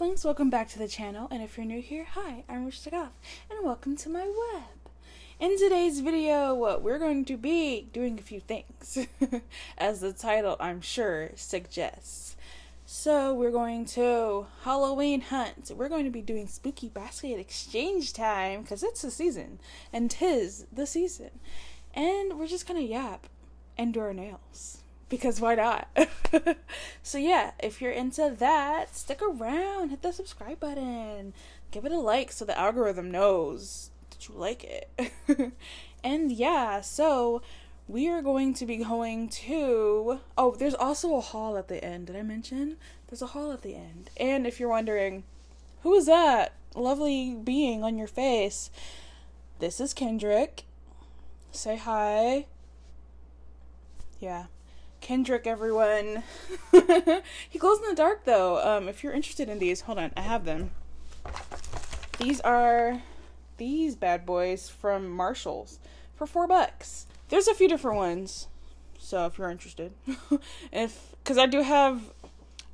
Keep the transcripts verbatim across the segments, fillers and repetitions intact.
Goblins, welcome back to the channel, and if you're new here, hi, I'm Rouge the Goth, and welcome to my web. In today's video, what we're going to be doing a few things, as the title, I'm sure, suggests. So we're going to Halloween hunt. We're going to be doing spooky basket exchange time, because it's the season, and tis the season. And we're just gonna yap and do our nails. Because why not? So yeah, if you're into that, stick around, hit the subscribe button, give it a like so the algorithm knows that you like it. And yeah, so we are going to be going to, oh, there's also a haul at the end. Did I mention? There's a haul at the end. And if you're wondering, who is that lovely being on your face? This is Kendrick. Say hi. Yeah. Kendrick, everyone. He glows in the dark, though. Um, if you're interested in these, hold on, I have them. These are these bad boys from Marshall's for four bucks. There's a few different ones, so if you're interested, if because I do have,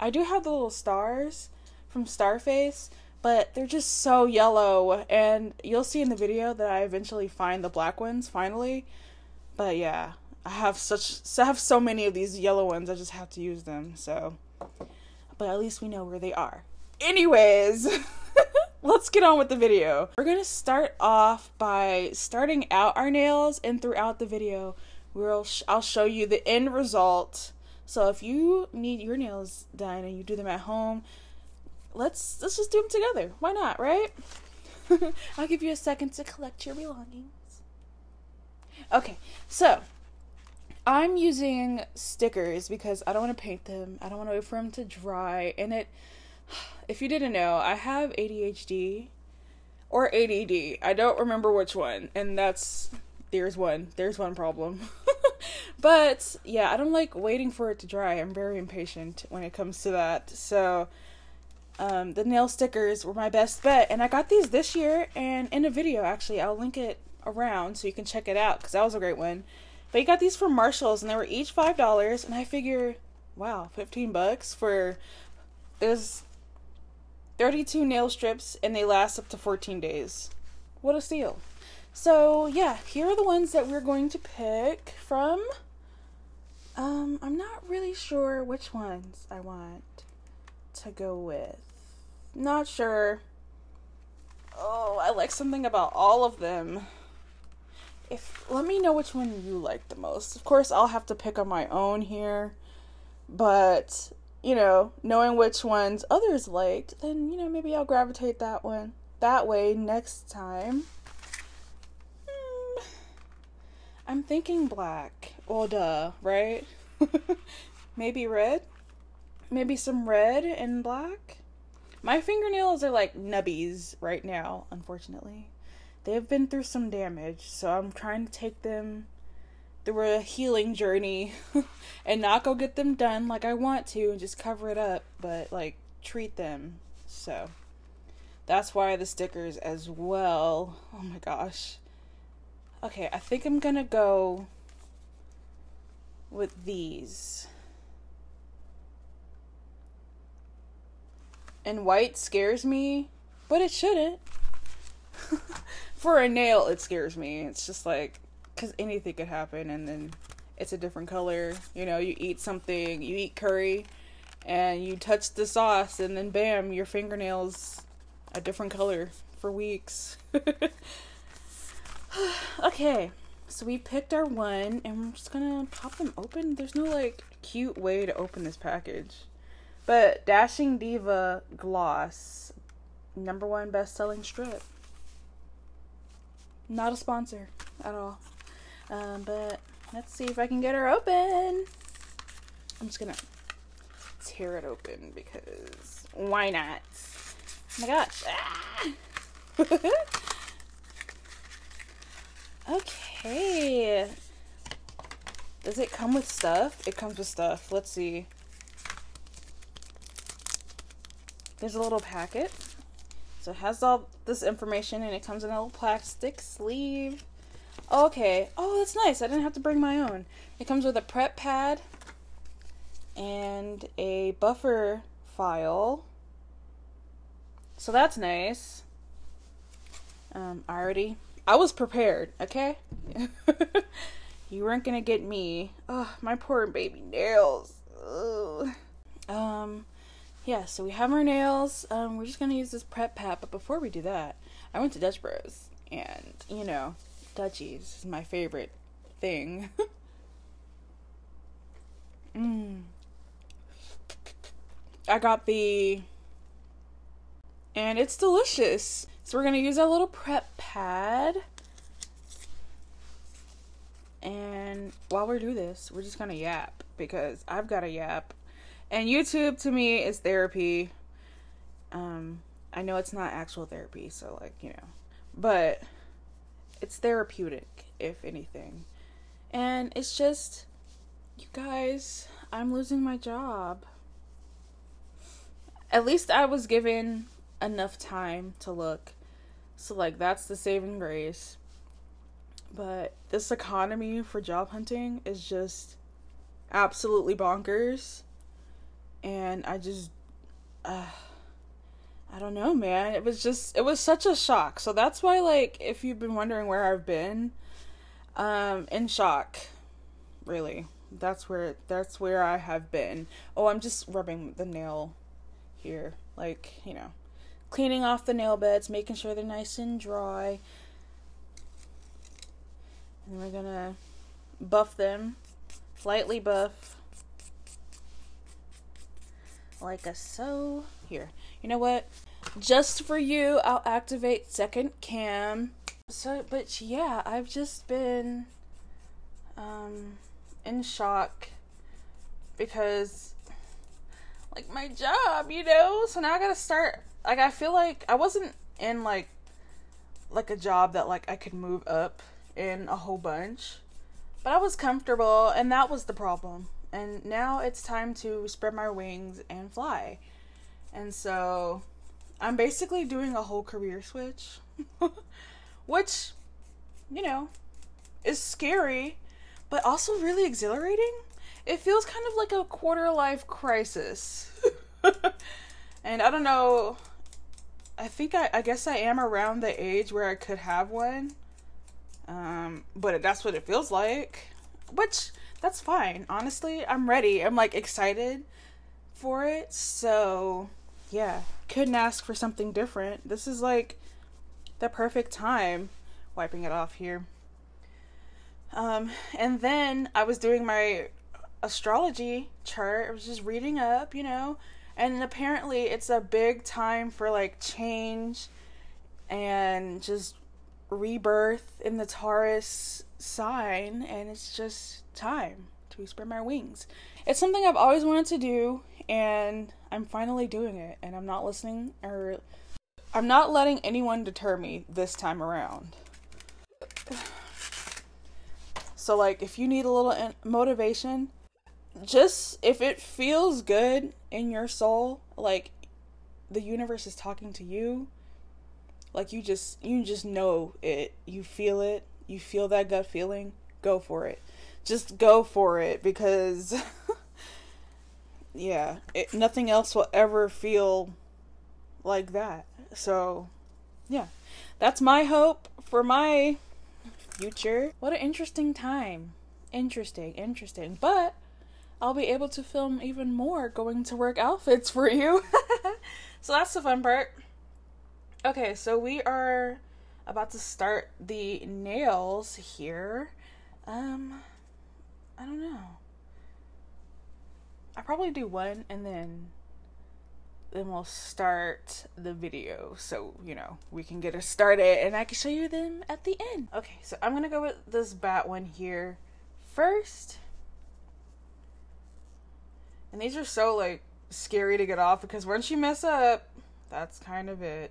I do have the little stars from Starface, but they're just so yellow, and you'll see in the video that I eventually find the black ones finally. But yeah. I have such I have so many of these yellow ones, I just have to use them, so. But at least we know where they are. Anyways, let's get on with the video. We're gonna start off by starting out our nails, and throughout the video, we'll sh I'll show you the end result. So if you need your nails done and you do them at home, let's let's just do them together. Why not, right? I'll give you a second to collect your belongings. Okay, so. I'm using stickers because I don't want to paint them. I don't want to wait for them to dry. And it, if you didn't know, I have A D H D or A D D. I don't remember which one. And that's, there's one. There's one problem. But yeah, I don't like waiting for it to dry. I'm very impatient when it comes to that. So um, the nail stickers were my best bet. And I got these this year and in a video, actually. I'll link it around so you can check it out because that was a great one. But you got these from Marshall's, and they were each five dollars, and I figure, wow, fifteen bucks for, there's thirty-two nail strips, and they last up to fourteen days. What a steal. So, yeah, here are the ones that we're going to pick from. Um, I'm not really sure which ones I want to go with. Not sure. Oh, I like something about all of them. If let me know which one you like the most. Of course, I'll have to pick on my own here, but you know, knowing which ones others liked, then you know maybe I'll gravitate that one that way next time. Hmm. I'm thinking black. Oh, duh, right? Maybe red. Maybe some red and black. My fingernails are like nubbies right now, unfortunately. They've been through some damage, so I'm trying to take them through a healing journey and not go get them done like I want to and just cover it up, but like treat them. So that's why the stickers as well. Oh my gosh. Okay, I think I'm gonna go with these. And white scares me, but it shouldn't. For a nail, it scares me. It's just like, because anything could happen, and then it's a different color. You know, you eat something, you eat curry, and you touch the sauce, and then bam, your fingernails a different color for weeks. Okay, so we picked our one, and we're just gonna pop them open. There's no, like, cute way to open this package. But Dashing Diva Gloss, number one best-selling strip. Not a sponsor at all, um, but let's see if I can get her open. I'm just gonna tear it open because why not? Oh my gosh. Ah! Okay. Does it come with stuff? It comes with stuff. Let's see. There's a little packet. So it has all this information, and it comes in a little plastic sleeve. Okay. Oh, that's nice. I didn't have to bring my own. It comes with a prep pad and a buffer file So that's nice. Um, I already, I was prepared, okay? You weren't gonna get me. Oh, my poor baby nails. Ugh. Um, yeah, so we have our nails. Um, we're just gonna use this prep pad, but before we do that, I went to Dutch Bros. And, you know, Dutchies is my favorite thing. Mmm. I got the... and it's delicious. So we're gonna use our little prep pad. And while we do this, we're just gonna yap, because I've got a yap. And YouTube to me is therapy. Um, I know it's not actual therapy, so like, you know, but it's therapeutic, if anything. And it's just, you guys, I'm losing my job. At least I was given enough time to look. So like, that's the saving grace. But this economy for job hunting is just absolutely bonkers. And I just, uh, I don't know, man. It was just, it was such a shock. So that's why, like, if you've been wondering where I've been, um, in shock, really. That's where, that's where I have been. Oh, I'm just rubbing the nail here. Like, you know, cleaning off the nail beds, making sure they're nice and dry. And we're gonna buff them, lightly buff, like a so. Here, you know what? Just for you, I'll activate second cam. So, but yeah, I've just been um, in shock because, like, my job, you know? So now I gotta start, like, I feel like I wasn't in, like, like a job that, like, I could move up in a whole bunch, but I was comfortable, and that was the problem. And now it's time to spread my wings and fly. And so I'm basically doing a whole career switch, which, you know, is scary, but also really exhilarating. It feels kind of like a quarter-life crisis. And I don't know, I think I, I guess I am around the age where I could have one. Um, but that's what it feels like, which that's fine. Honestly, I'm ready. I'm like excited for it. So yeah, couldn't ask for something different. This is like the perfect time. Wiping it off here. Um, and then I was doing my astrology chart. I was just reading up, you know, and apparently it's a big time for like change and just rebirth in the Taurus sign, and it's just time to spread my wings. It's something I've always wanted to do, and I'm finally doing it, and I'm not listening, or I'm not letting anyone deter me this time around. So like, if you need a little motivation, just if it feels good in your soul, like the universe is talking to you. Like, you just, you just know it. You feel it. You feel that gut feeling. Go for it. Just go for it, because, yeah, it, nothing else will ever feel like that. So, yeah, that's my hope for my future. What an interesting time. Interesting, interesting. But I'll be able to film even more going to work outfits for you. So that's the fun part. Okay, so we are about to start the nails here. Um, I don't know. I'll probably do one, and then, then we'll start the video. So, you know, we can get it started, and I can show you them at the end. Okay, so I'm gonna go with this bat one here first. And these are so, like, scary to get off, because once you mess up, that's kind of it.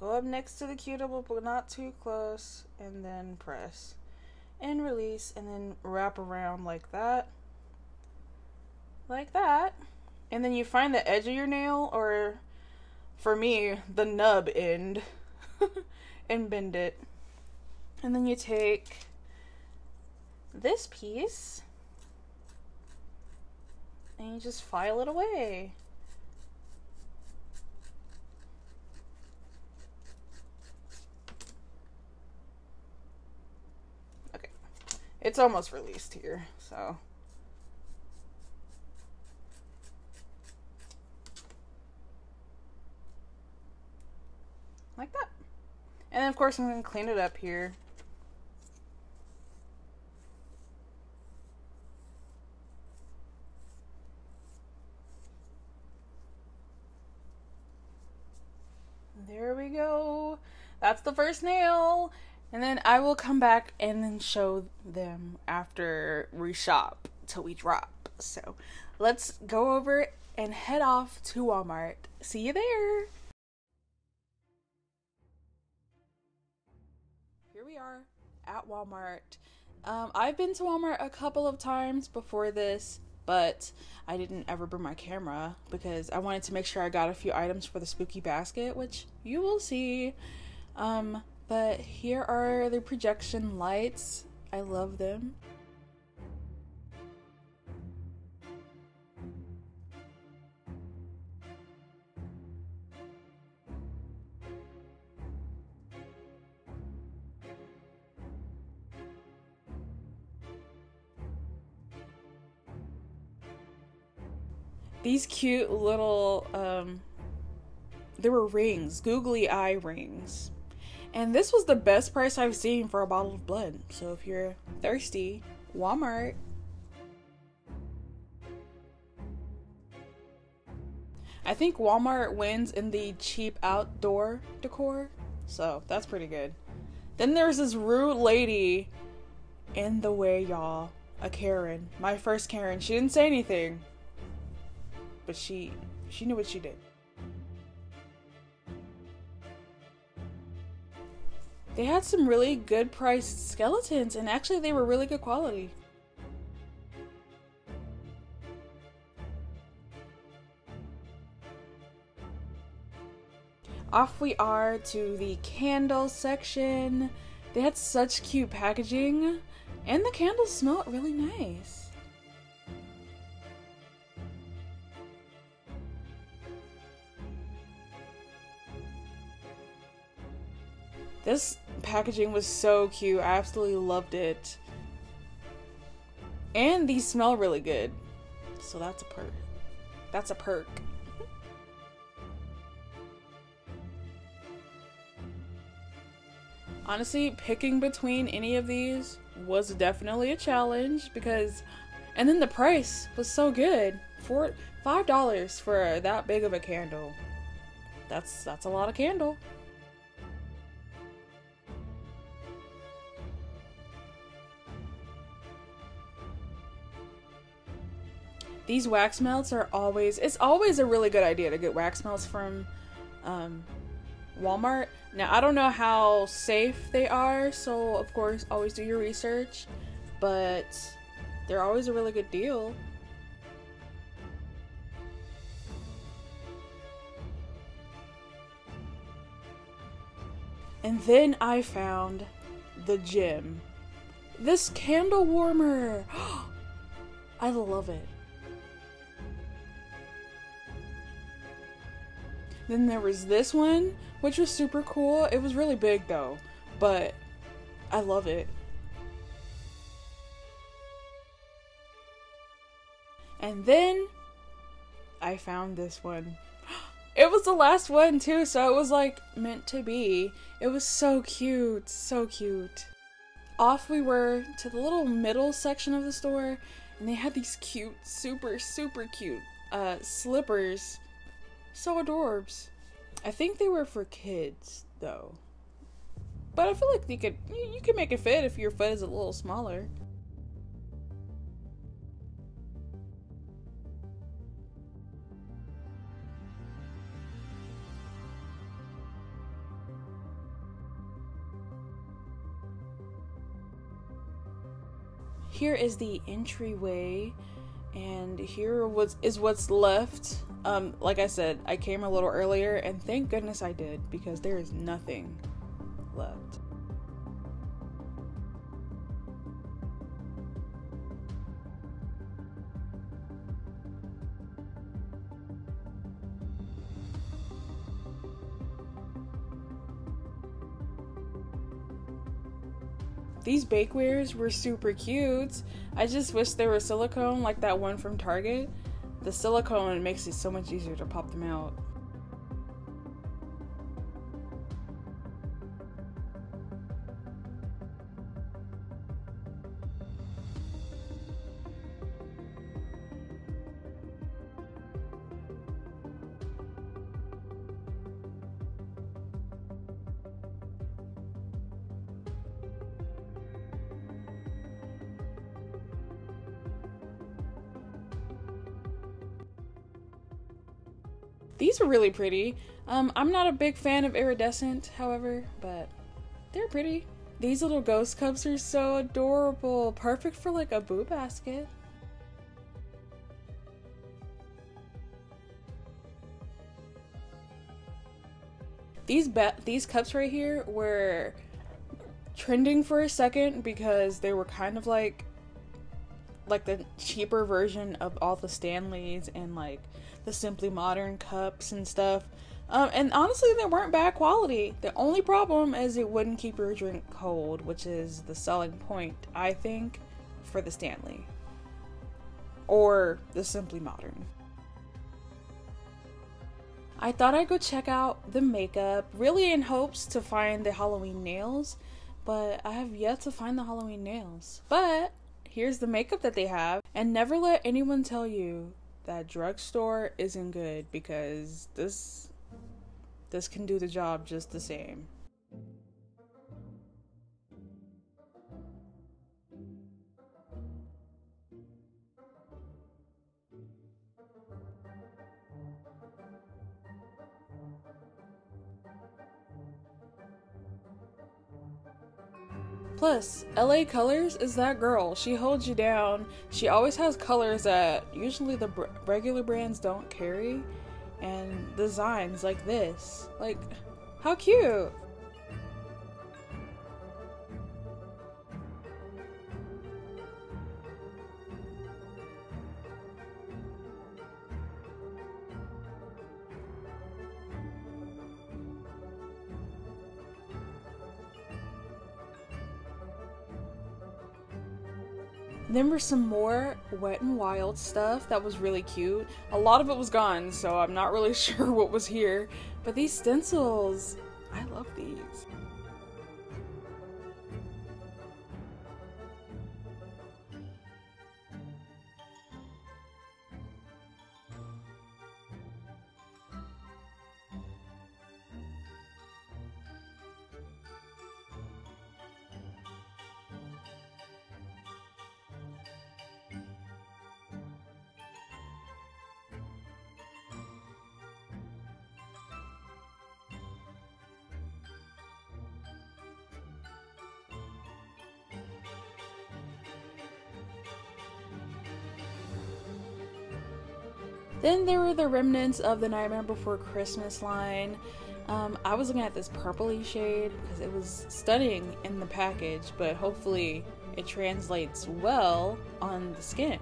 Go up next to the cuticle, but not too close, and then press and release, and then wrap around like that, like that. And then you find the edge of your nail, or for me, the nub end, and bend it. And then you take this piece and you just file it away. It's almost released here, so. Like that. And then, of course, I'm going to clean it up here. There we go. That's the first nail. And then I will come back and then show them after we shop till we drop. So let's go over and head off to Walmart. See you there. Here we are at Walmart. Um, I've been to Walmart a couple of times before this, but I didn't ever bring my camera because I wanted to make sure I got a few items for the spooky basket, which you will see. Um, But here are the projection lights. I love them. These cute little, um, there were rings, googly eye rings. And this was the best price I've seen for a bottle of blood. So if you're thirsty, Walmart. I think Walmart wins in the cheap outdoor decor. So that's pretty good. Then there's this rude lady in the way, y'all. A Karen. My first Karen. She didn't say anything. But she, she knew what she did. They had some really good priced skeletons, and actually they were really good quality. Off we are to the candle section. They had such cute packaging, and the candles smelled really nice. This packaging was so cute. I absolutely loved it. And these smell really good. So that's a perk. That's a perk. Honestly, picking between any of these was definitely a challenge because, and then the price was so good. For five dollars for that big of a candle. That's that's a lot of candle. These wax melts are always, it's always a really good idea to get wax melts from um, Walmart. Now, I don't know how safe they are, so of course, always do your research, but they're always a really good deal. And then I found the gem. This candle warmer. I love it. Then there was this one, which was super cool. It was really big though, but I love it. And then I found this one. It was the last one too, so it was like meant to be. It was so cute, so cute. Off we were to the little middle section of the store, and they had these cute, super, super cute uh, slippers. So adorbs. I think they were for kids though, but I feel like you could you can make it fit if your foot is a little smaller. Here is the entryway, and here was is what's left. Um, like I said, I came a little earlier, and thank goodness I did, because there is nothing left. These bakewares were super cute. I just wish they were silicone like that one from Target. The silicone makes it so much easier to pop them out. These are really pretty. Um, I'm not a big fan of iridescent, however, but they're pretty. These little ghost cups are so adorable. Perfect for like a boo basket. These ba these cups right here were trending for a second because they were kind of like like the cheaper version of all the Stanleys and like the Simply Modern cups and stuff, um, and honestly they weren't bad quality. The only problem is it wouldn't keep your drink cold, which is the selling point, I think, for the Stanley or the Simply Modern. I thought I'd go check out the makeup, really in hopes to find the Halloween nails, but I have yet to find the Halloween nails. But here's the makeup that they have, and never let anyone tell you that drugstore isn't good, because this this can do the job just the same. Plus, L A Colors is that girl. She holds you down. She always has colors that usually the br regular brands don't carry, and designs like this. Like, how cute! Then there was some more Wet n' Wild stuff that was really cute. A lot of it was gone, so I'm not really sure what was here. But these stencils, I love these. Then there were the remnants of the Nightmare Before Christmas line. Um, I was looking at this purpley shade because it was stunning in the package, but hopefully it translates well on the skin.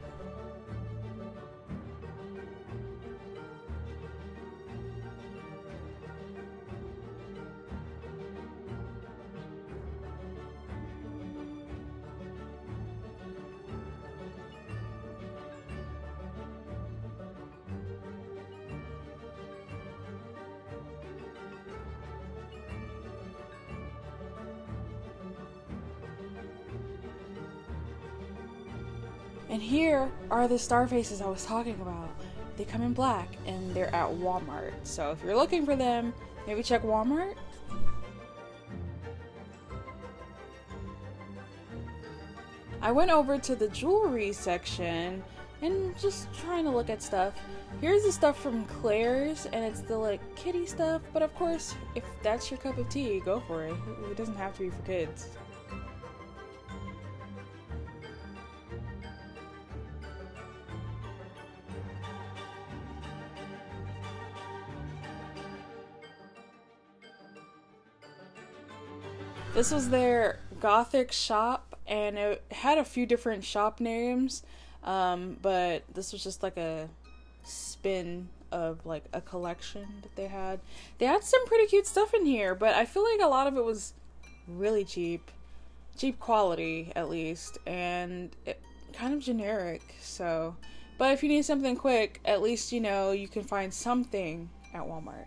And here are the Starfaces I was talking about. They come in black and they're at Walmart. So if you're looking for them, maybe check Walmart. I went over to the jewelry section and just trying to look at stuff. Here's the stuff from Claire's, and it's the like kitty stuff, but of course, if that's your cup of tea, go for it. It doesn't have to be for kids. This was their gothic shop, and it had a few different shop names, um, but this was just like a spin of like a collection that they had. They had some pretty cute stuff in here, but I feel like a lot of it was really cheap. cheap quality at least, and it, kind of generic. So, but if you need something quick, at least you know you can find something at Walmart.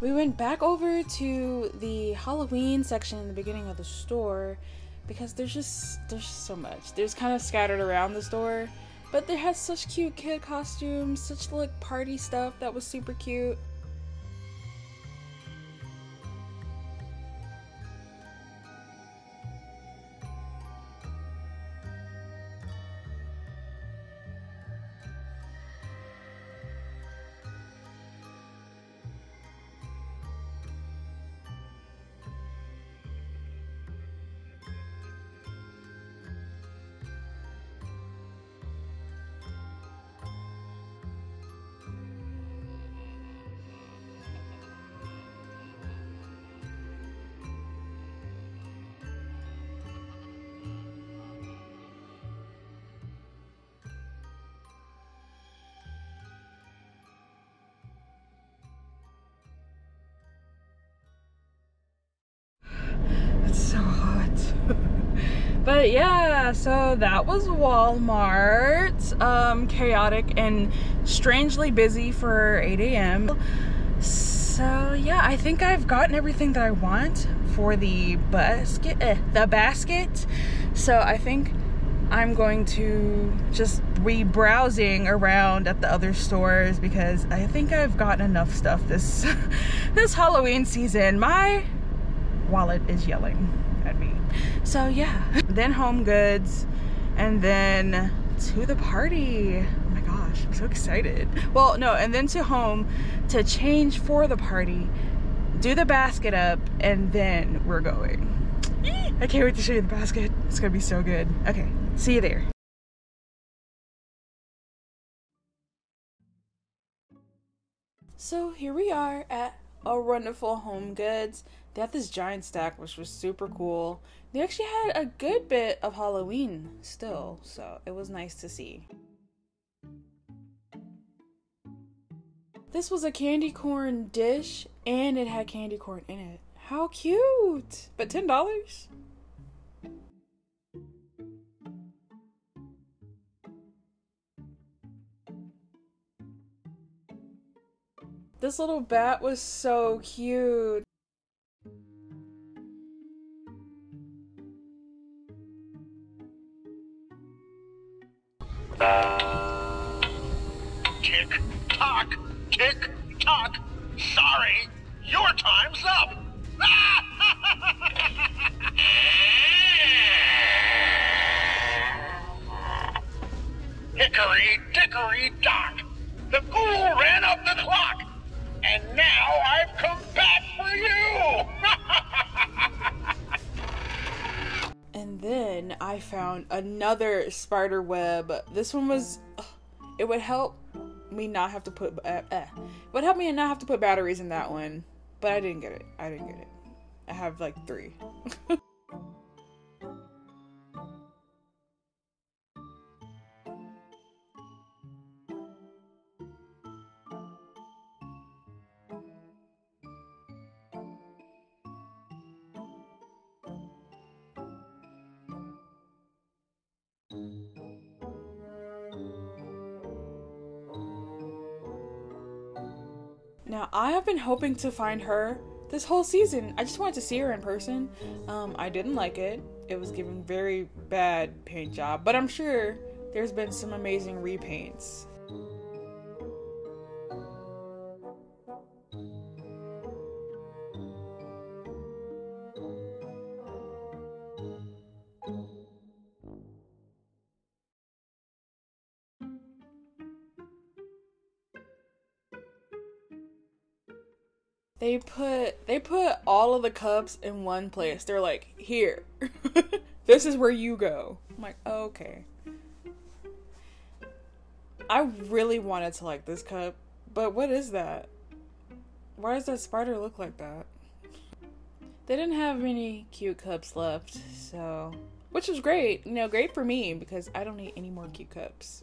We went back over to the Halloween section in the beginning of the store because there's just there's so much. There's kind of scattered around the store, but there has such cute kid costumes, such like party stuff that was super cute. But yeah, so that was Walmart, um, chaotic and strangely busy for eight A M So yeah, I think I've gotten everything that I want for the basket, eh, the basket. So I think I'm going to just be browsing around at the other stores because I think I've gotten enough stuff this, this Halloween season. My wallet is yelling at me. So yeah, then Home Goods, and then to the party. Oh my gosh, I'm so excited. Well, no, and then to home to change for the party, do the basket up, and then we're going. I can't wait to show you the basket. It's gonna be so good. Okay, see you there. So here we are at a wonderful Home Goods. They had this giant stack, which was super cool. They actually had a good bit of Halloween still, so it was nice to see. This was a candy corn dish, and it had candy corn in it. How cute! But ten dollars? This little bat was so cute. Tick tock, tick tock. Sorry, your time's up. Hickory dickory dock. The ghoul ran up the clock, and now I've come back for you! And then I found another spider web. This one was... Ugh, it would help me not have to put... Uh, uh, it would help me not have to put batteries in that one. But I didn't get it. I didn't get it. I have like three. Now, I have been hoping to find her this whole season. I just wanted to see her in person. Um, I didn't like it. It was given very bad paint job, but I'm sure there's been some amazing repaints. They put they put all of the cups in one place. They're like, here. This is where you go. I'm like, oh, okay. I really wanted to like this cup, but what is that? Why does that spider look like that? They didn't have many cute cups left, so, which was great. You know, great for me because I don't need any more cute cups.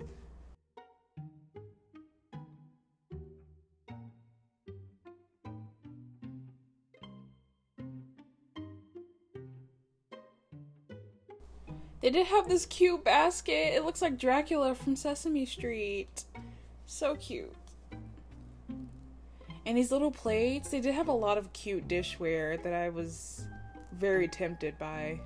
They did have this cute basket. It looks like Dracula from Sesame Street. So cute. And these little plates, they did have a lot of cute dishware that I was very tempted by.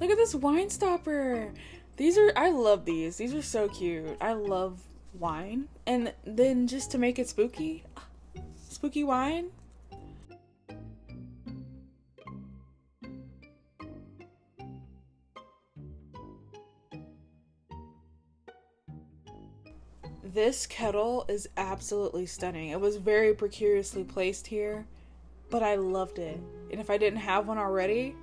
Look at this wine stopper. These are, I love these. These are so cute. I love wine. And then just to make it spooky, spooky wine. This kettle is absolutely stunning. It was very precariously placed here, but I loved it. And if I didn't have one already,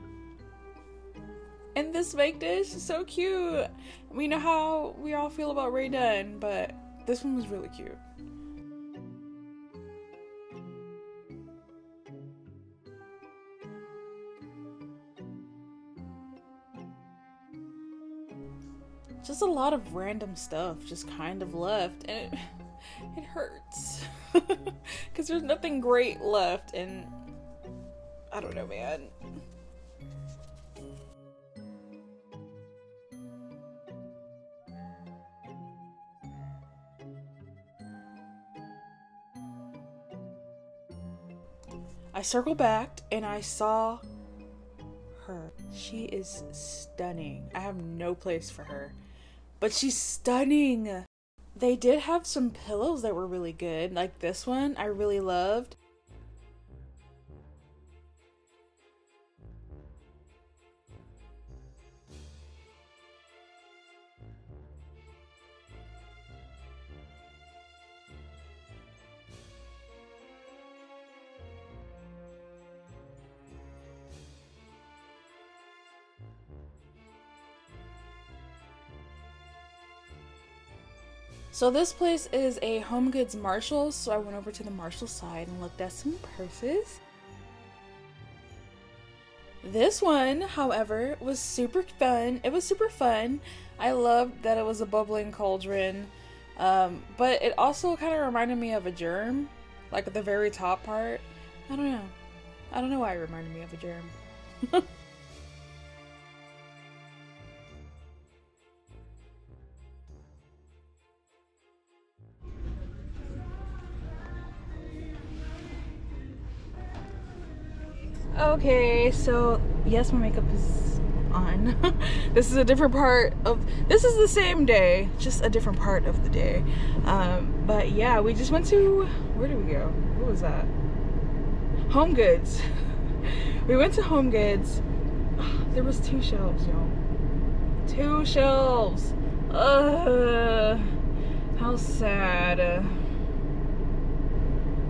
and this baked dish is so cute. We know how we all feel about Ray Dunn, but this one was really cute. Just a lot of random stuff just kind of left, and it, it hurts because there's nothing great left, and I don't know, man. I circled back and I saw her. She is stunning. I have no place for her, but she's stunning. They did have some pillows that were really good, like this one I really loved. So this place is a Home Goods Marshalls, so I went over to the Marshalls side and looked at some purses. This one, however, was super fun. It was super fun. I loved that it was a bubbling cauldron, um, but it also kind of reminded me of a germ, like at the very top part. I don't know. I don't know why it reminded me of a germ. Okay, so yes, my makeup is on. This is a different part of, this is the same day, just a different part of the day. Um, but yeah, we just went to, where did we go? What was that? Home Goods. We went to Home Goods. Oh, there was two shelves, y'all. Two shelves. Ugh, how sad. Uh,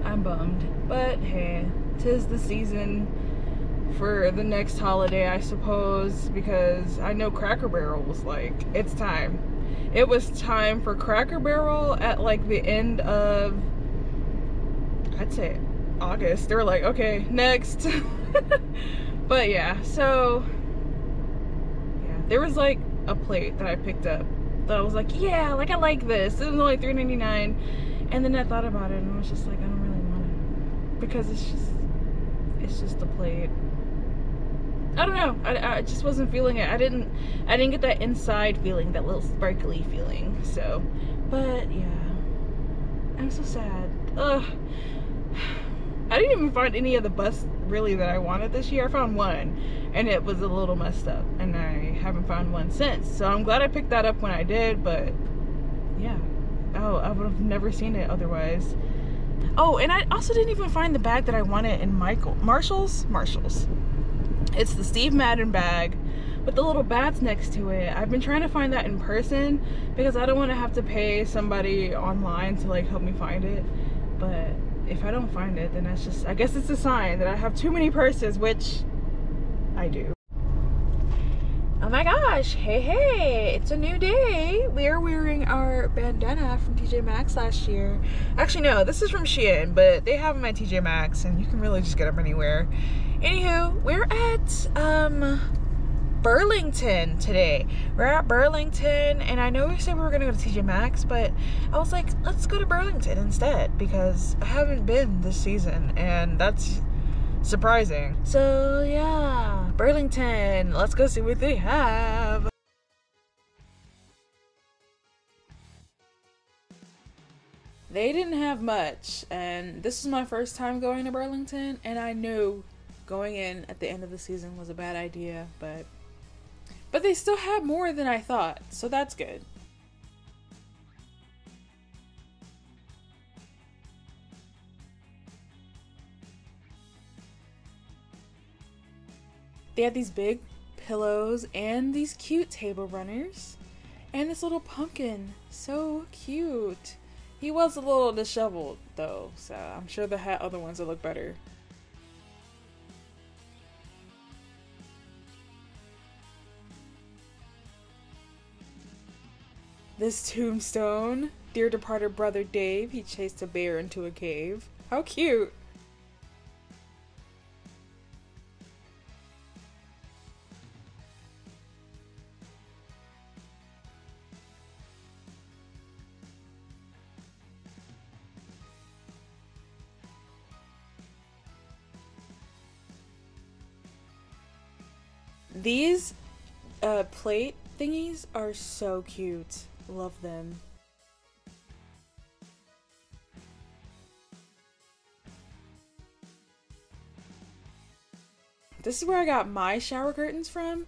I'm bummed, but hey, 'tis the season for the next holiday, I suppose, because I know Cracker Barrel was like, it's time. It was time for Cracker Barrel at like the end of, I'd say August. They were like, okay, next. But yeah, so yeah, there was like a plate that I picked up that I was like, yeah, like I like this. It was only three ninety-nine. And then I thought about it and I was just like, I don't really want it. Because it's just, it's just a plate. I don't know. I, I just wasn't feeling it. I didn't, I didn't get that inside feeling, that little sparkly feeling. So, but yeah, I'm so sad. Ugh. I didn't even find any of the busts really that I wanted this year. I found one and it was a little messed up and I haven't found one since. So I'm glad I picked that up when I did, but yeah. Oh, I would have never seen it otherwise. Oh, and I also didn't even find the bag that I wanted in Michael Marshall's. Marshall's. It's the Steve Madden bag with the little bats next to it. I've been trying to find that in person because I don't want to have to pay somebody online to like help me find it. But if I don't find it, then that's just, I guess it's a sign that I have too many purses, which I do. Oh my gosh, hey, hey, it's a new day. We are wearing our bandana from T J Maxx last year. Actually, no, this is from Shein, but they have them at T J Maxx and you can really just get them anywhere. Anywho, we're at um, Burlington today. We're at Burlington, and I know we said we were gonna go to T J Maxx, but I was like, let's go to Burlington instead because I haven't been this season, and that's surprising. So yeah, Burlington, let's go see what they have. They didn't have much, and this was my first time going to Burlington, and I knew going in at the end of the season was a bad idea, but but they still had more than I thought, so that's good. They had these big pillows and these cute table runners and this little pumpkin. So cute. He was a little disheveled though, so I'm sure they had other ones that look better. This tombstone, dear departed brother Dave, he chased a bear into a cave. How cute. These uh, plate thingies are so cute. Love them. This is where I got my shower curtains from,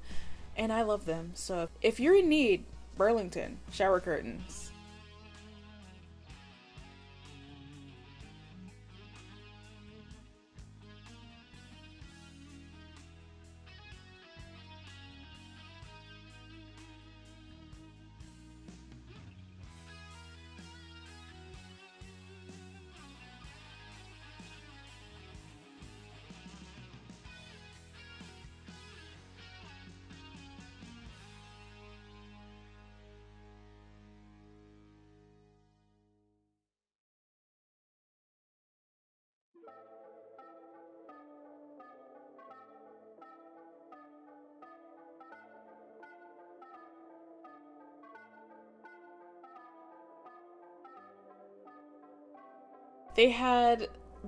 and I love them. So if you're in need, Burlington shower curtains. They had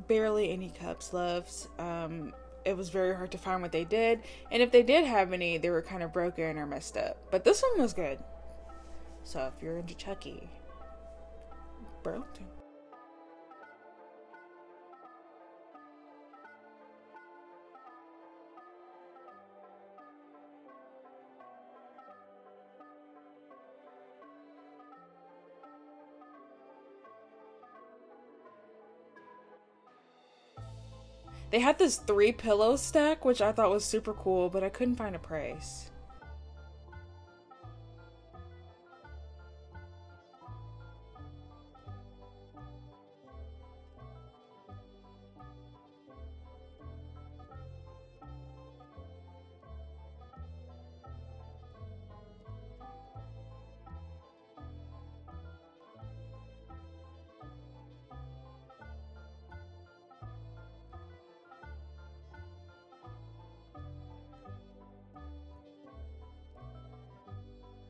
barely any cups left. Um, it was very hard to find what they did. And if they did have any, they were kind of broken or messed up. But this one was good. So if you're into Chucky, Burlington. They had this three pillow stack, which I thought was super cool, but I couldn't find a price.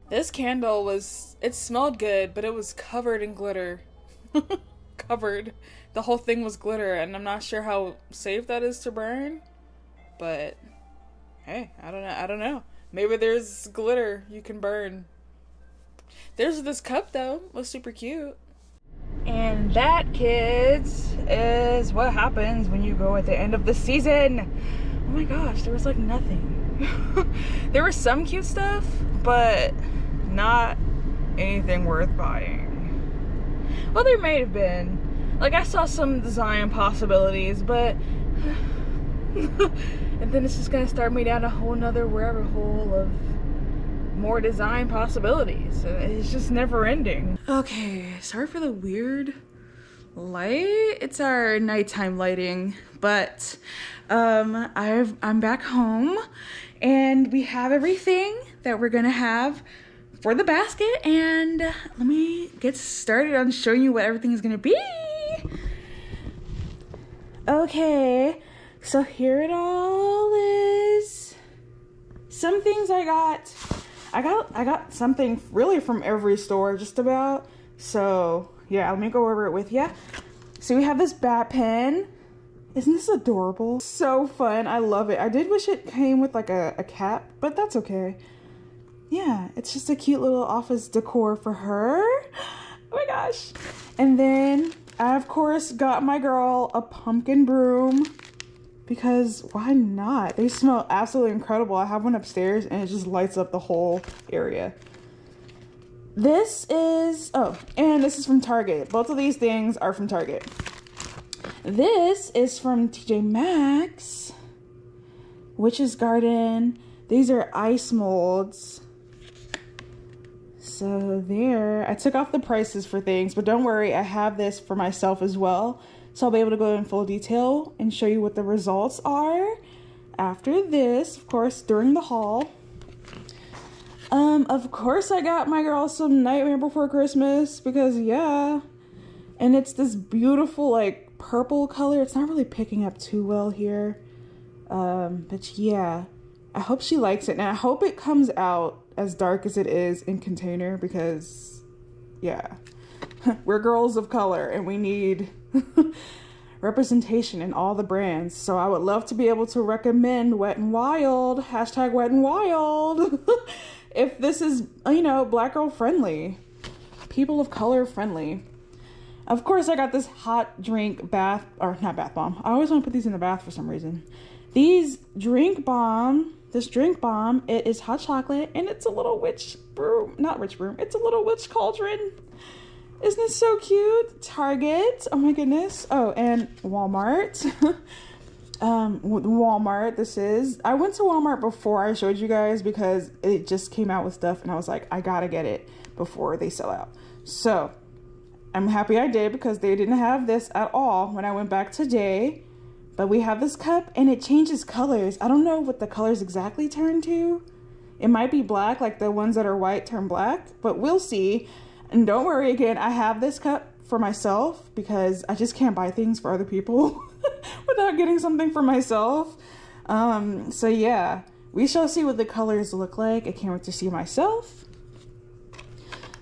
This candle was It smelled good, but it was covered in glitter. Covered. The whole thing was glitter, and I'm not sure how safe that is to burn. But hey, I don't know. I don't know. Maybe there's glitter you can burn. There's this cup though. It was super cute. And that, kids, is what happens when you go at the end of the season. Oh my gosh, there was like nothing. There was some cute stuff, but not anything worth buying. Well, there may have been. Like, I saw some design possibilities, but and then it's just gonna start me down a whole nother rabbit hole of more design possibilities. It's just never ending. Okay, sorry for the weird light. It's our nighttime lighting, but um, I've, I'm back home and we have everything that we're gonna have for the basket, and let me get started on showing you what everything is gonna be. Okay, so here it all is. Some things I got. I got I got something really from every store, just about. So yeah, let me go over it with you. So we have this bat pen. Isn't this adorable? So fun, I love it. I did wish it came with like a, a cap, but that's okay. Yeah, it's just a cute little office decor for her. Oh my gosh. And then I of course got my girl a pumpkin broom, because why not? They smell absolutely incredible. I have one upstairs and it just lights up the whole area. This is, oh, and this is from Target. Both of these things are from Target. This is from T J Maxx, Witch's Garden. These are ice molds. So there, I took off the prices for things, but don't worry, I have this for myself as well. So I'll be able to go in full detail and show you what the results are after this, of course, during the haul. Um, of course, I got my girl some Nightmare Before Christmas, because yeah. And it's this beautiful, like, purple color. It's not really picking up too well here. Um, but yeah, I hope she likes it. And I hope it comes out as dark as it is in container, because yeah, we're girls of color and we need representation in all the brands. So I would love to be able to recommend Wet n' Wild, hashtag Wet n' Wild, if this is, you know, black girl friendly, people of color friendly. Of course, I got this hot drink bath, or not bath bomb. I always want to put these in the bath for some reason. These drink bomb, this drink bomb, it is hot chocolate, and it's a little witch broom, not witch broom, it's a little witch cauldron. Isn't this so cute? Target, oh my goodness. Oh, and Walmart. um, Walmart, this is. I went to Walmart before I showed you guys because it just came out with stuff and I was like, I gotta get it before they sell out. So I'm happy I did, because they didn't have this at all when I went back today. But we have this cup and it changes colors. I don't know what the colors exactly turn to. It might be black, like the ones that are white turn black, but we'll see. And don't worry, again, I have this cup for myself because I just can't buy things for other people without getting something for myself. Um, so yeah, we shall see what the colors look like. I can't wait to see myself.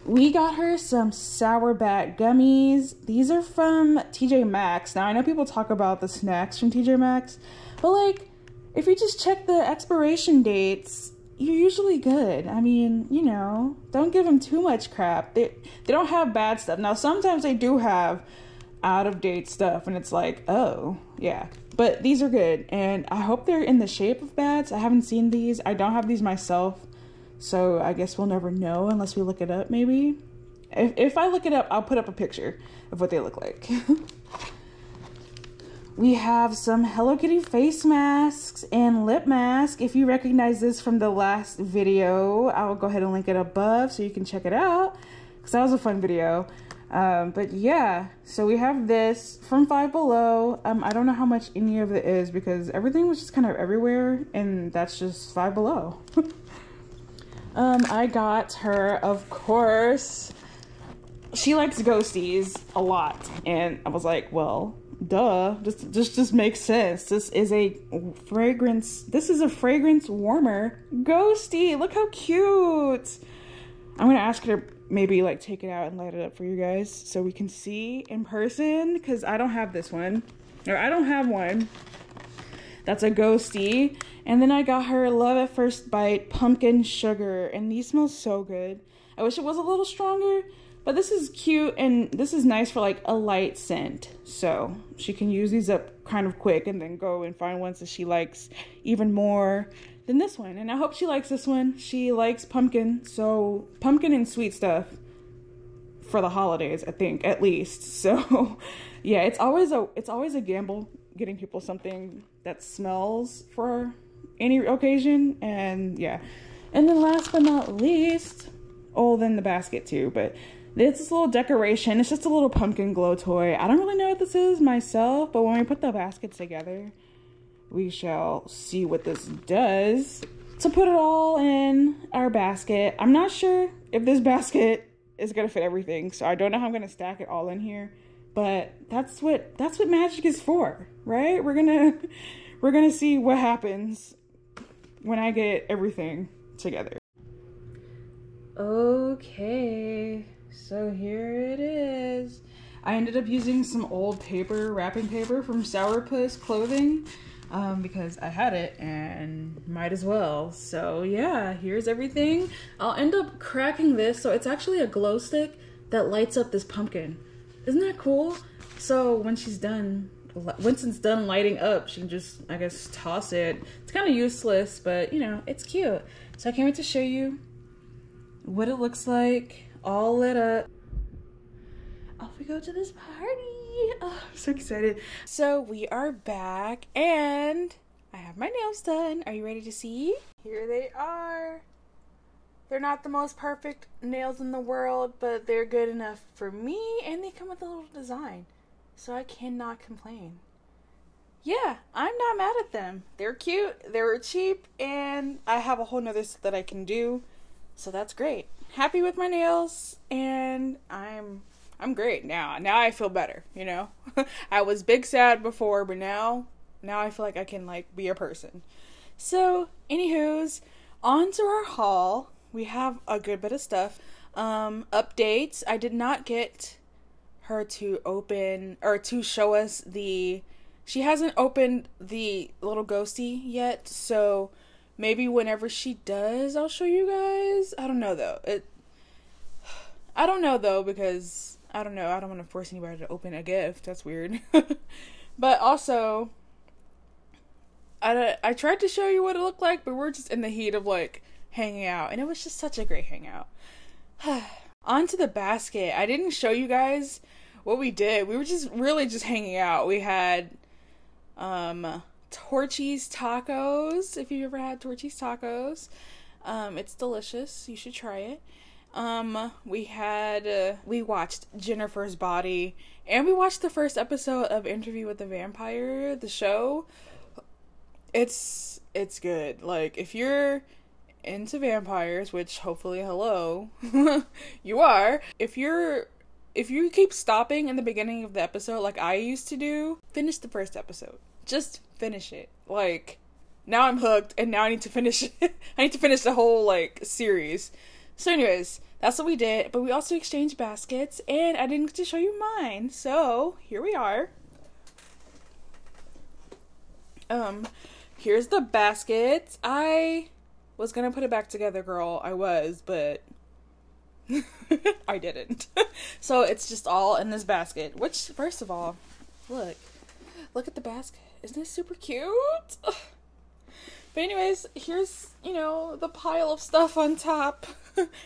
We got her some Sour Bat gummies. These are from T J Maxx. Now, I know people talk about the snacks from T J Maxx, but like, if you just check the expiration dates, you're usually good. I mean, you know, don't give them too much crap. They, they don't have bad stuff. Now, sometimes they do have out-of-date stuff, and it's like, oh, yeah. But these are good, and I hope they're in the shape of bats. I haven't seen these. I don't have these myself, so I guess we'll never know unless we look it up, maybe. If, if I look it up, I'll put up a picture of what they look like. We have some Hello Kitty face masks and lip mask. If you recognize this from the last video, I will go ahead and link it above so you can check it out, because that was a fun video. Um, but yeah, so we have this from Five Below. Um, I don't know how much any of it is because everything was just kind of everywhere, and that's just Five Below. um, I got her, of course. She likes ghosties a lot, and I was like, well, duh, this just just makes sense. This is a fragrance, this is a fragrance warmer ghosty. Look how cute. I'm gonna ask her maybe like take it out and light it up for you guys so we can see in person, because I don't have this one, or I don't have one that's a ghosty. And then I got her Love at First Bite pumpkin sugar, and these smell so good. I wish it was a little stronger, but this is cute, and this is nice for like a light scent, so she can use these up kind of quick and then go and find ones that she likes even more than this one. And I hope she likes this one. She likes pumpkin, so pumpkin and sweet stuff for the holidays, I think, at least. So yeah, it's always a it's always a gamble getting people something that smells for any occasion. And yeah, and then last but not least, oh, then the basket too, but it's this little decoration. It's just a little pumpkin glow toy. I don't really know what this is myself, but when we put the basket together, we shall see what this does. So put it all in our basket. I'm not sure if this basket is gonna fit everything, so I don't know how I'm gonna stack it all in here, but that's what that's what magic is for, right? We're gonna we're gonna see what happens when I get everything together. Okay, so here it is. I ended up using some old paper, wrapping paper from Sourpuss Clothing, um, because I had it and might as well. So yeah, here's everything. I'll end up cracking this. So it's actually a glow stick that lights up this pumpkin. Isn't that cool? So when she's done, once it's done lighting up, she can just, I guess, toss it. It's kind of useless, but you know, it's cute. So I can't wait to show you what it looks like all lit up. Off we go to this party. Oh, I'm so excited. So we are back and I have my nails done. Are you ready to see? Here they are. They're not the most perfect nails in the world, but they're good enough for me, and they come with a little design, so I cannot complain. Yeah, I'm not mad at them. They're cute, they were cheap, and I have a whole nother set that I can do, so that's great. Happy with my nails, and I'm I'm great now. Now I feel better, you know? I was big sad before, but now, now I feel like I can, like, be a person. So, anywho's, on to our haul. We have a good bit of stuff. Um, updates. I did not get her to open, or to show us the, she hasn't opened the little ghosty yet, so maybe whenever she does, I'll show you guys. I don't know, though. It. I don't know, though, because I don't know. I don't want to force anybody to open a gift. That's weird. But also, I, I tried to show you what it looked like, but we're just in the heat of, like, hanging out. And it was just such a great hangout. On to the basket. I didn't show you guys what we did. We were just really just hanging out. We had um, Torchy's Tacos. If you've ever had Torchy's Tacos, um, it's delicious. You should try it. Um, we had, uh, we watched Jennifer's Body, and we watched the first episode of Interview with the Vampire, the show. It's, it's good. Like, if you're into vampires, which hopefully, hello, you are. If you're, if you keep stopping in the beginning of the episode, like I used to do, finish the first episode. Just finish it. Like, now I'm hooked, and now I need to finish it. I need to finish the whole, like, series. So anyways, that's what we did, but we also exchanged baskets, and I didn't get to show you mine, so here we are. Um, here's the basket. I was gonna put it back together, girl, I was, but I didn't. So it's just all in this basket, which, first of all, look, look at the basket. Isn't it super cute? But anyways, here's, you know, the pile of stuff on top.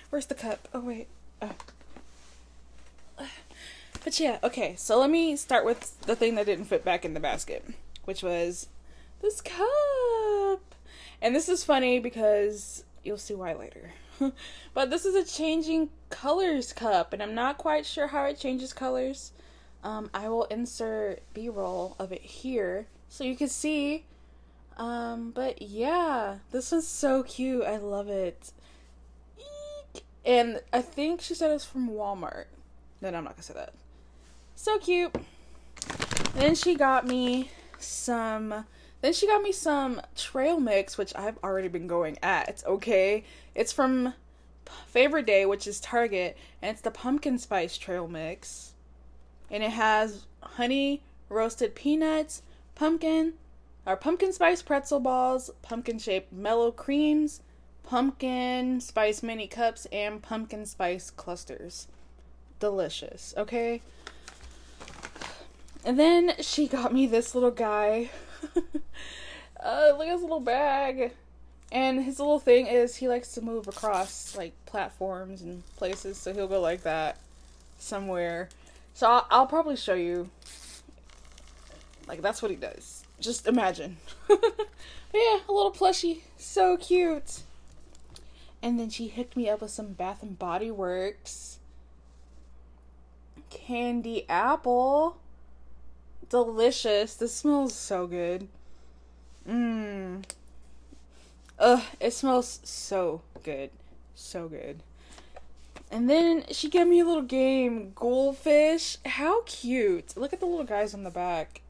Where's the cup? Oh, wait. Oh. But yeah, okay, so let me start with the thing that didn't fit back in the basket, which was this cup. And this is funny because you'll see why later. But this is a changing colors cup, and I'm not quite sure how it changes colors. Um, I will insert B-roll of it here so you can see. Um, but yeah, this one's so cute. I love it. Eek. And I think she said it's from Walmart. No, no, I'm not gonna say that. So cute. Then she got me some, then she got me some trail mix, which I've already been going at. It's okay. It's from Favorite Day, which is Target, and it's the pumpkin spice trail mix, and it has honey, roasted peanuts, pumpkin, or pumpkin spice pretzel balls, pumpkin shaped mellow creams, pumpkin spice mini cups, and pumpkin spice clusters. Delicious, okay? And then she got me this little guy. uh, look at his little bag. And his little thing is he likes to move across, like, platforms and places, so he'll go like that somewhere. So I'll, I'll probably show you. Like, that's what he does. Just imagine. Yeah, a little plushie. So cute. And then she hooked me up with some Bath and Body Works candy apple. Delicious. This smells so good. Mmm. Ugh, it smells so good. So good. And then she gave me a little game, Goldfish. How cute. Look at the little guys on the back.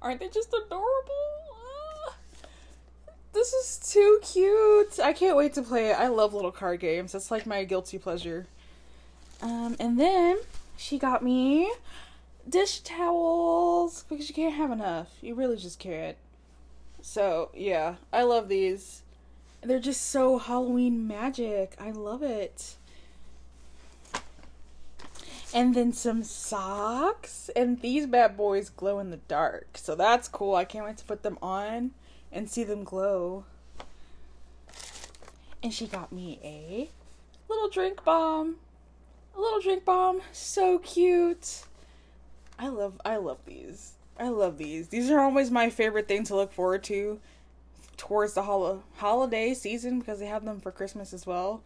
Aren't they just adorable? Ugh. This is too cute. I can't wait to play it. I love little card games. That's like my guilty pleasure. Um, and then she got me dish towels because you can't have enough. You really just can't. So, yeah, I love these. They're just so Halloween magic. I love it. And then some socks. And these bad boys glow in the dark. So that's cool. I can't wait to put them on and see them glow. And she got me a little drink bomb. A little drink bomb. So cute. I love, I love these. I love these. These are always my favorite thing to look forward to towards the hol holiday season because they have them for Christmas as well.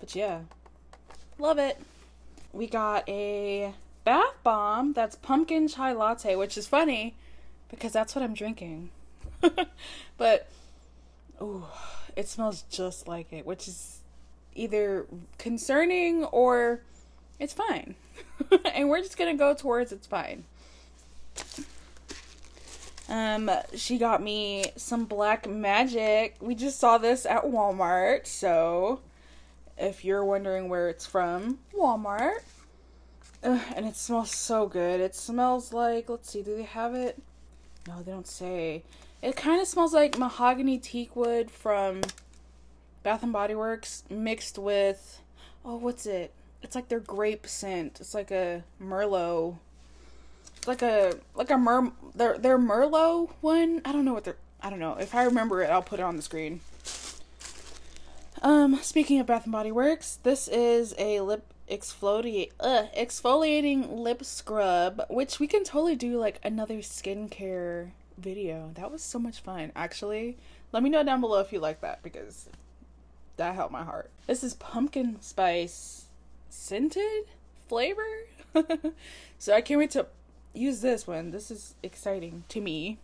But yeah, love it. We got a bath bomb that's pumpkin chai latte, which is funny because that's what I'm drinking. But, ooh, it smells just like it, which is either concerning or it's fine. And we're just going to go towards it's fine. Um, she got me some black magic. We just saw this at Walmart, so if you're wondering where it's from, Walmart. Ugh, and it smells so good. It smells like, let's see, do they have it? No, they don't say. It kind of smells like mahogany teak wood from Bath and Body Works mixed with, oh, what's it? It's like their grape scent. It's like a Merlot. Like a, like a mer, their, their Merlot one. I don't know what they're, I don't know. If I remember it, I'll put it on the screen. Um, speaking of Bath and Body Works, this is a lip exfoliate, uh, exfoliating lip scrub, which we can totally do like another skincare video. That was so much fun, actually. Let me know down below if you like that, because that helped my heart. This is pumpkin spice scented flavor. So I can't wait to use this one. This is exciting to me.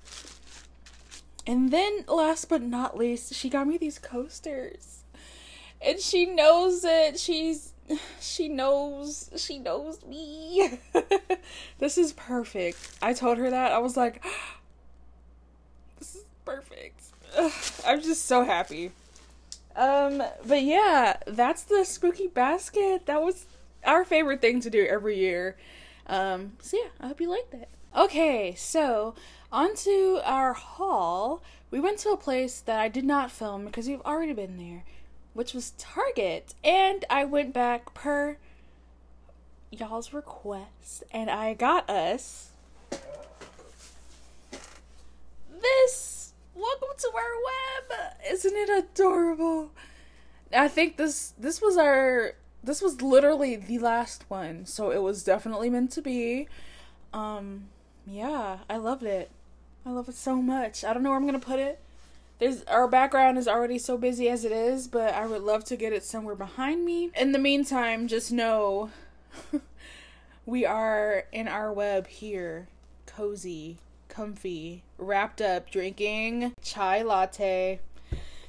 And then last but not least, she got me these coasters. And she knows it. She's she knows she knows me. This is perfect. I told her that. I was like, this is perfect. Ugh, I'm just so happy. Um but yeah, that's the spooky basket. That was our favorite thing to do every year. Um, so yeah, I hope you liked it. Okay, so onto our haul. We went to a place that I did not film because we've already been there, which was Target. And I went back per y'all's request and I got us this. Welcome to our web. Isn't it adorable? I think this, this was our... This was literally the last one, so it was definitely meant to be. Um, yeah, I loved it. I love it so much. I don't know where I'm going to put it. There's, our background is already so busy as it is, but I would love to get it somewhere behind me. In the meantime, just know we are in our web here, cozy, comfy, wrapped up, drinking chai latte.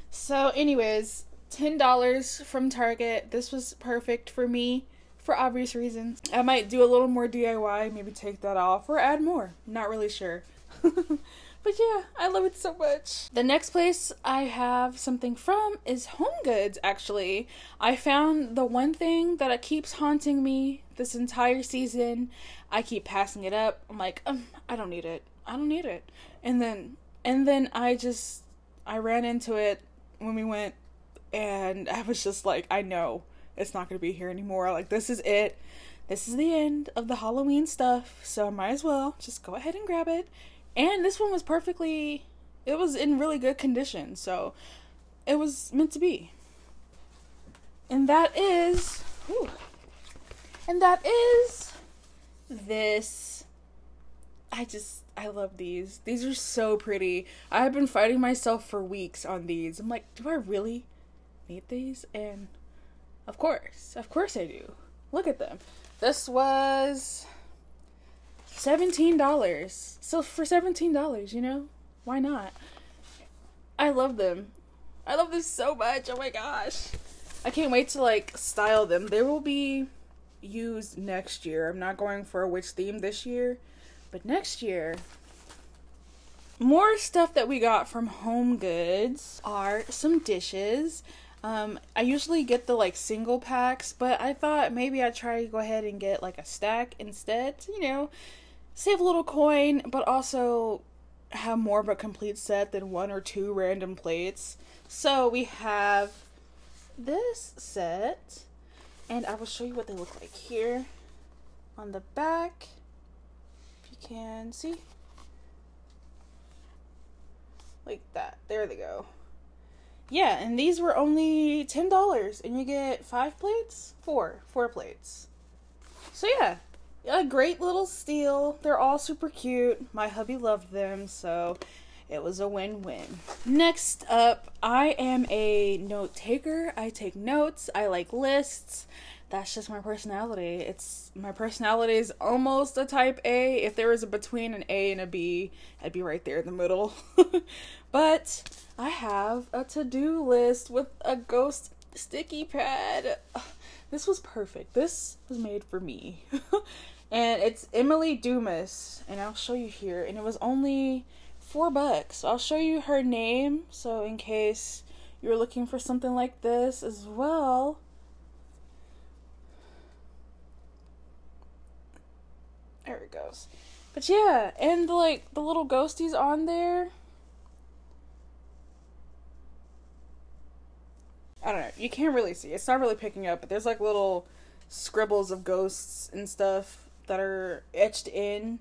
So anyways... ten dollars from Target. This was perfect for me for obvious reasons. I might do a little more D I Y, maybe take that off or add more. Not really sure. But yeah, I love it so much. The next place I have something from is HomeGoods, actually. I found the one thing that it keeps haunting me this entire season. I keep passing it up. I'm like, um, I don't need it. I don't need it. And then, and then I just, I ran into it when we went, and I was just like, I know it's not going to be here anymore. Like, this is it. This is the end of the Halloween stuff, so I might as well just go ahead and grab it. And this one was perfectly, it was in really good condition, so it was meant to be. And that is, ooh, and that is this. I just, I love these. These are so pretty. I've been fighting myself for weeks on these. I'm like, do I really need these? And of course, of course I do. Look at them. This was seventeen dollars. So for seventeen dollars, you know, why not? I love them. I love this so much. Oh my gosh. I can't wait to like style them. They will be used next year. I'm not going for a witch theme this year, but next year. More stuff that we got from HomeGoods are some dishes. Um, I usually get the like single packs, but I thought maybe I'd try to go ahead and get like a stack instead to, you know, save a little coin, but also have more of a complete set than one or two random plates. So we have this set, and I will show you what they look like here on the back, if you can see, like that. There they go. Yeah, and these were only ten dollars, and you get five plates? Four. Four plates. So yeah, a great little steal. They're all super cute. My hubby loved them, so it was a win-win. Next up, I am a note taker. I take notes. I like lists. That's just my personality. It's my personality is almost a type A. If there was a between an A and a B, I'd be right there in the middle. But I have a to-do list with a ghost sticky pad. This was perfect. This was made for me. And it's Emily Dumas, and I'll show you here. And it was only four bucks. I'll show you her name, so in case you're looking for something like this as well. There it goes. But yeah, and like the little ghosties on there. I don't know, you can't really see, it's not really picking up, but there's like little scribbles of ghosts and stuff that are etched in,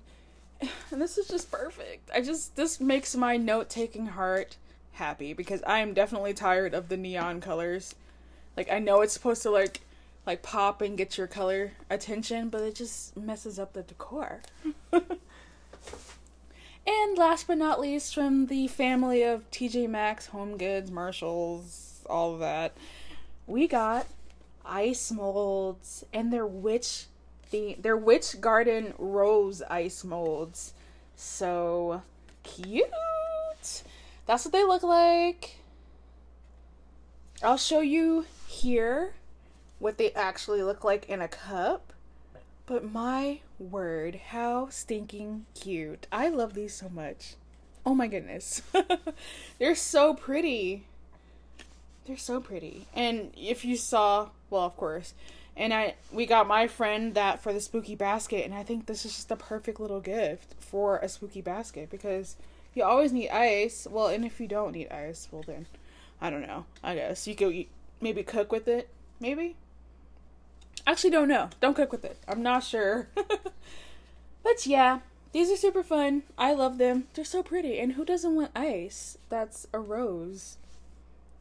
and this is just perfect. I just, this makes my note-taking heart happy, because I am definitely tired of the neon colors. Like, I know it's supposed to like, like pop and get your color attention, but it just messes up the decor. And last but not least, from the family of T J Maxx, HomeGoods, Marshalls, all of that, we got ice molds, and they're witch the they're witch garden rose ice molds. So cute. That's what they look like. I'll show you here what they actually look like in a cup, but my word, how stinking cute. I love these so much. Oh my goodness. They're so pretty. They're so pretty. And if you saw, well, of course, and I we got my friend that for the spooky basket, and I think this is just the perfect little gift for a spooky basket, because you always need ice. Well, and if you don't need ice, well then, I don't know, I guess you could eat, maybe cook with it, maybe? Actually, don't know. Don't cook with it. I'm not sure. But yeah, these are super fun. I love them. They're so pretty, and who doesn't want ice that's a rose?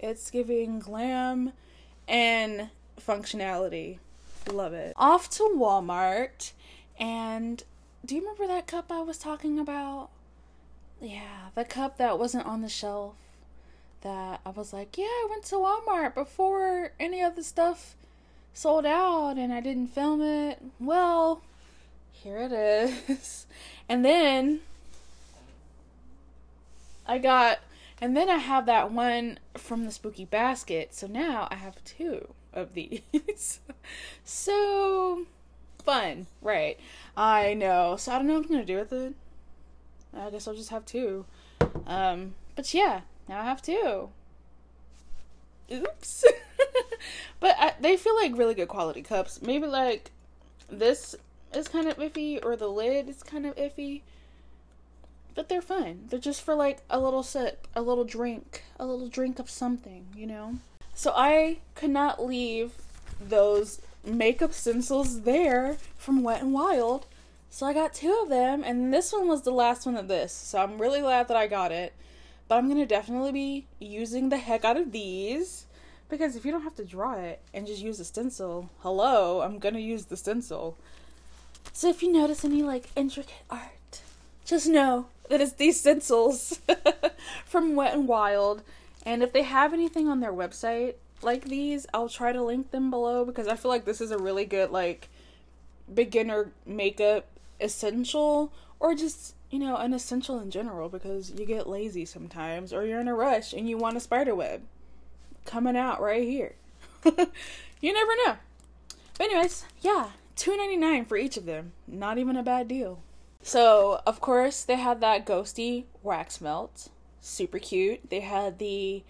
It's giving glam and functionality. Love it. Off to Walmart. And do you remember that cup I was talking about? Yeah, the cup that wasn't on the shelf. That I was like, yeah, I went to Walmart before any of the stuff sold out and I didn't film it. Well, here it is. And then I got... And then I have that one from the spooky basket. So now I have two of these. So fun, right? I know. So I don't know what I'm going to do with it. I guess I'll just have two. Um, but yeah, now I have two. Oops. But I, they feel like really good quality cups. Maybe like this is kind of iffy, or the lid is kind of iffy. But they're fun. They're just for like a little sip, a little drink, a little drink of something, you know? So I could not leave those makeup stencils there from Wet n' Wild. So I got two of them, and this one was the last one of this. So I'm really glad that I got it. But I'm going to definitely be using the heck out of these. Because if you don't have to draw it and just use a stencil, hello, I'm going to use the stencil. So if you notice any, like, intricate art, just know that it's these stencils from Wet n' Wild. And if they have anything on their website like these, I'll try to link them below, because I feel like this is a really good, like, beginner makeup essential, or just, you know, an essential in general, because you get lazy sometimes, or you're in a rush and you want a spider web coming out right here. You never know. But anyways, yeah, two ninety-nine for each of them. Not even a bad deal. So of course they had that ghosty wax melt, super cute. They had the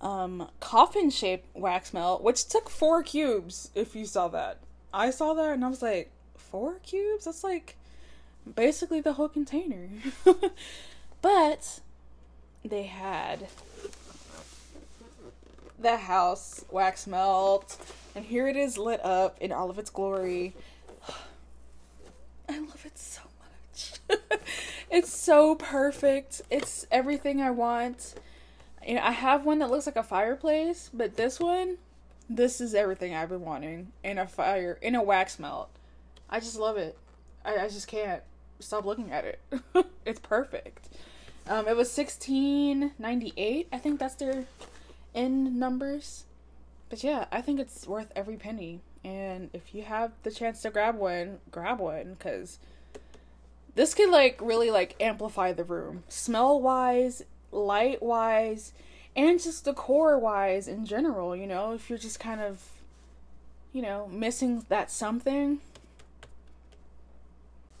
um coffin shaped wax melt, which took four cubes. If you saw that, I saw that and I was like, four cubes? That's like basically the whole container. But they had the house wax melt, and here it is lit up in all of its glory. I love it so much. It's so perfect. It's everything I want. You know, I have one that looks like a fireplace, but this one, this is everything I've been wanting in a fire, in a wax melt. I just love it. I, I just can't stop looking at it. It's perfect. Um, it was sixteen ninety-eight. I think that's their end numbers. But yeah, I think it's worth every penny. And if you have the chance to grab one, grab one, because this could like really like amplify the room, smell wise, light wise, and just decor wise in general. You know, if you're just kind of, you know, missing that something.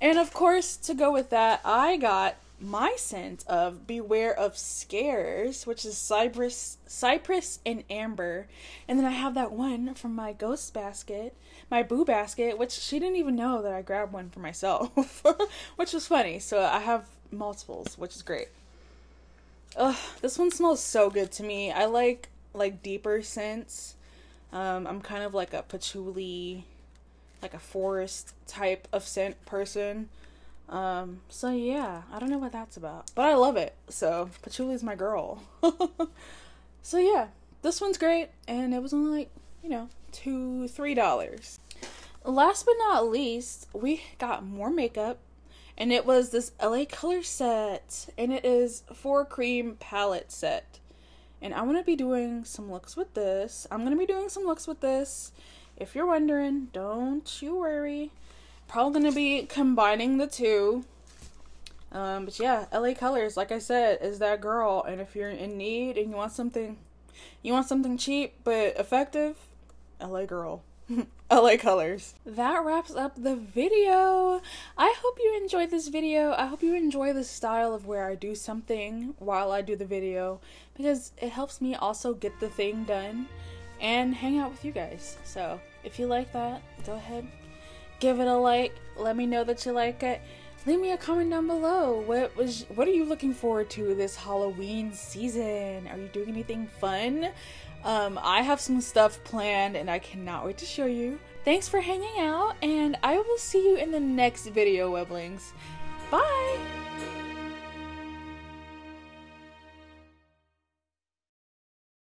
And of course, to go with that, I got my scent of Beware of Scares, which is Cypress, Cypress and Amber. And then I have that one from my ghost basket, my boo basket, which she didn't even know that I grabbed one for myself, which was funny. So I have multiples, which is great. Ugh, this one smells so good to me. I like, like deeper scents. Um, I'm kind of like a patchouli, like a forest type of scent person. Um, so yeah, I don't know what that's about, but I love it. So patchouli's my girl. So yeah, this one's great. And it was only like, you know, two, three dollars. Last but not least, we got more makeup, and it was this L A Colors set, and it is four cream palette set. And I'm going to be doing some looks with this. I'm going to be doing some looks with this. If you're wondering, don't you worry. Probably going to be combining the two. Um, but yeah, L A Colors, like I said, is that girl. And if you're in need and you want something, you want something cheap but effective, L A girl. L A Colors. That wraps up the video. I hope you enjoyed this video. I hope you enjoy the style of where I do something while I do the video, because it helps me also get the thing done and hang out with you guys. So if you like that, go ahead, give it a like, let me know that you like it. Leave me a comment down below. What was, what are you looking forward to this Halloween season? Are you doing anything fun? Um, I have some stuff planned and I cannot wait to show you. Thanks for hanging out, and I will see you in the next video, Weblings. Bye!